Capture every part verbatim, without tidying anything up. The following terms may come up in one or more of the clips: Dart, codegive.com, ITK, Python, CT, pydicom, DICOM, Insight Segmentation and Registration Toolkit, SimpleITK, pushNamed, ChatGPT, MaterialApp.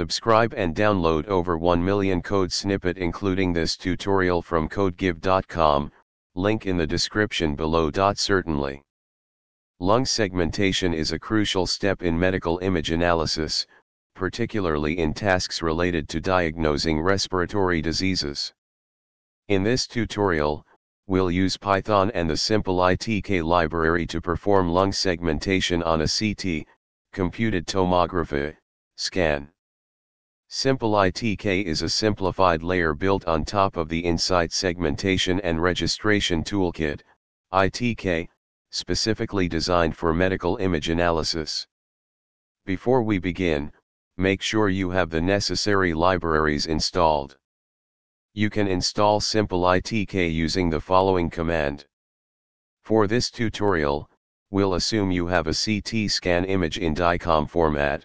Subscribe and download over one million code snippet including this tutorial from codegive dot com, link in the description below. Certainly. Lung segmentation is a crucial step in medical image analysis, particularly in tasks related to diagnosing respiratory diseases. In this tutorial, we'll use Python and the SimpleITK library to perform lung segmentation on a C T, computed tomography, scan. SimpleITK is a simplified layer built on top of the Insight Segmentation and Registration Toolkit, I T K, specifically designed for medical image analysis. Before we begin, make sure you have the necessary libraries installed. You can install SimpleITK using the following command. For this tutorial, we'll assume you have a C T scan image in DICOM format.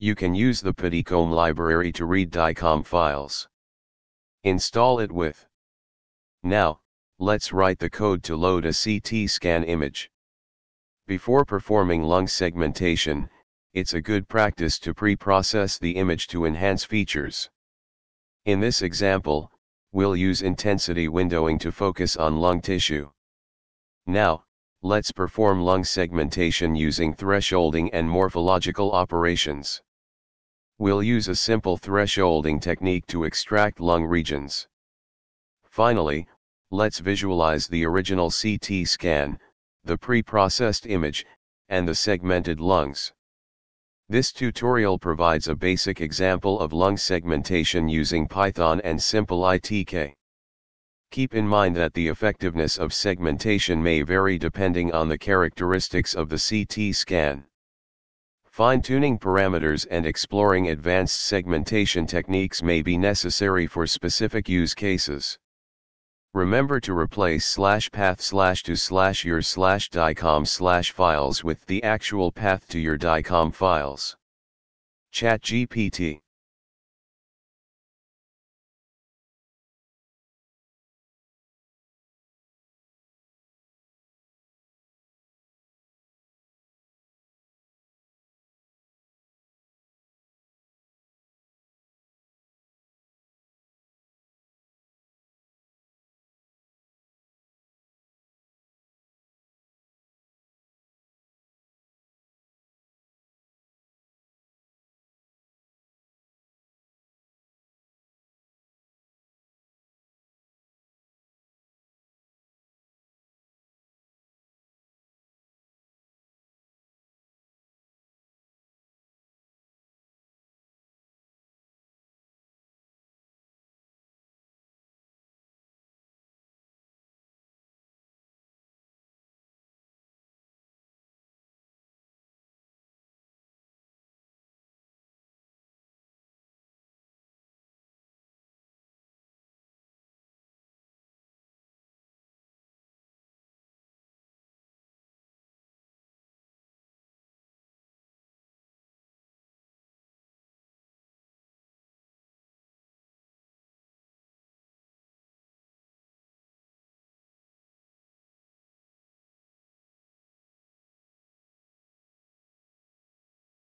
You can use the pydicom library to read DICOM files. Install it with. Now, let's write the code to load a C T scan image. Before performing lung segmentation, it's a good practice to pre-process the image to enhance features. In this example, we'll use intensity windowing to focus on lung tissue. Now, let's perform lung segmentation using thresholding and morphological operations. We'll use a simple thresholding technique to extract lung regions. Finally, let's visualize the original C T scan, the pre-processed image, and the segmented lungs. This tutorial provides a basic example of lung segmentation using Python and SimpleITK. Keep in mind that the effectiveness of segmentation may vary depending on the characteristics of the C T scan. Fine-tuning parameters and exploring advanced segmentation techniques may be necessary for specific use cases. Remember to replace slash path slash to slash your slash DICOM slash files with the actual path to your DICOM files. ChatGPT